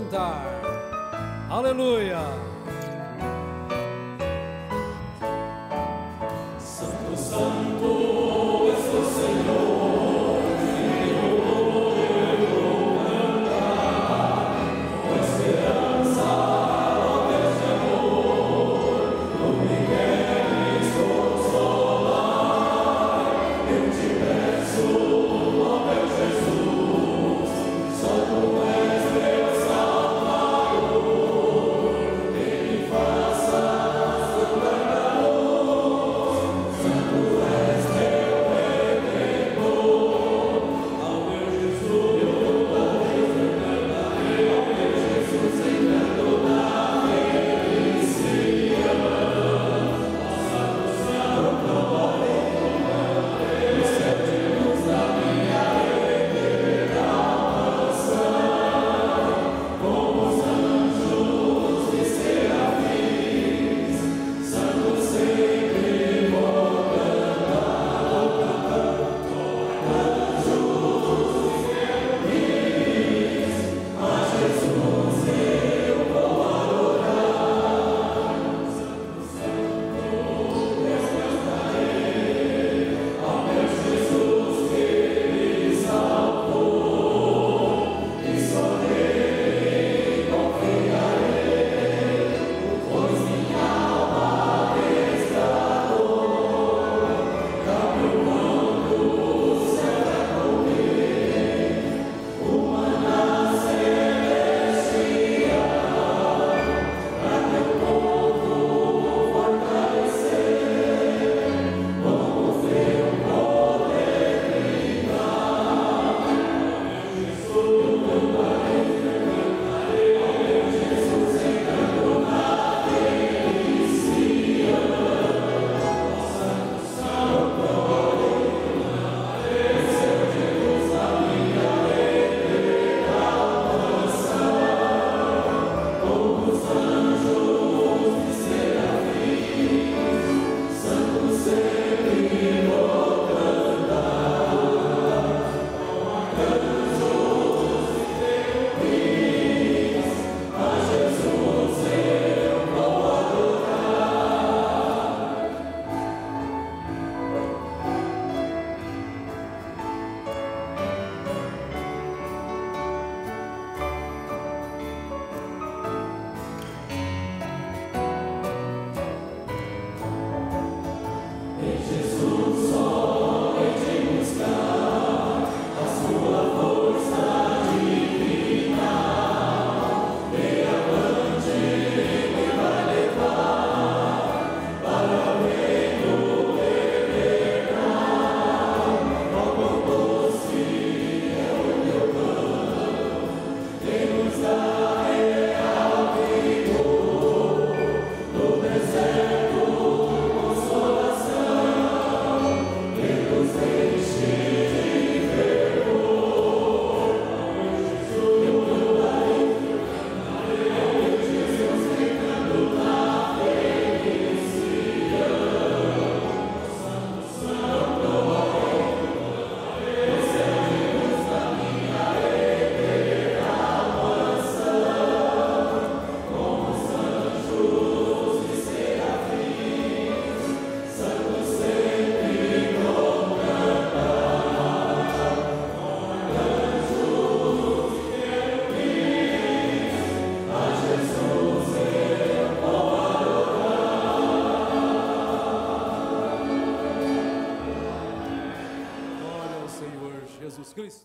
cantar. Aleluia. Santo, Santo, és o Senhor, eu vou cantar com esperança, ó Deus de amor, tu me queres consolar, eu te peço, ó meu Jesus, só tu és meu Salvador, que me faças pecador, santo és meu redentor, ao meu Jesus eu cantarei, ao meu Jesus em toda felicidade, nossa Senhora proclamarei, nos sentidos da minha